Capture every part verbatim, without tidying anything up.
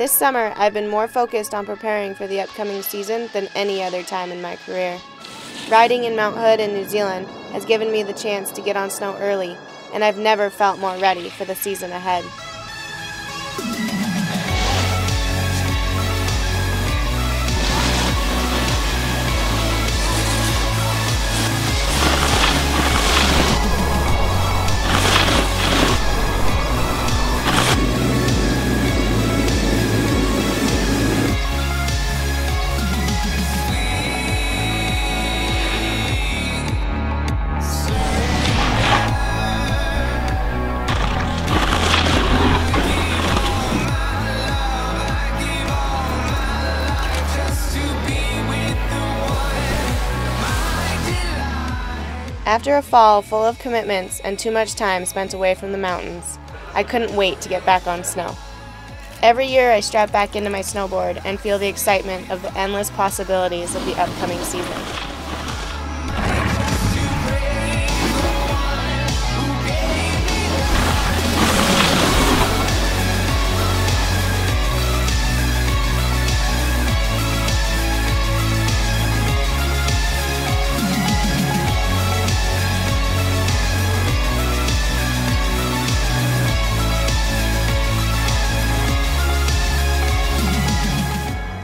This summer, I've been more focused on preparing for the upcoming season than any other time in my career. Riding in Mount Hood in New Zealand has given me the chance to get on snow early, and I've never felt more ready for the season ahead. After a fall full of commitments and too much time spent away from the mountains, I couldn't wait to get back on snow. Every year I strap back into my snowboard and feel the excitement of the endless possibilities of the upcoming season.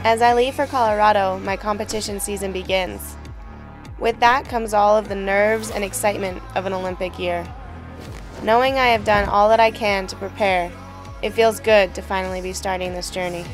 As I leave for Colorado, my competition season begins. With that comes all of the nerves and excitement of an Olympic year. Knowing I have done all that I can to prepare, it feels good to finally be starting this journey.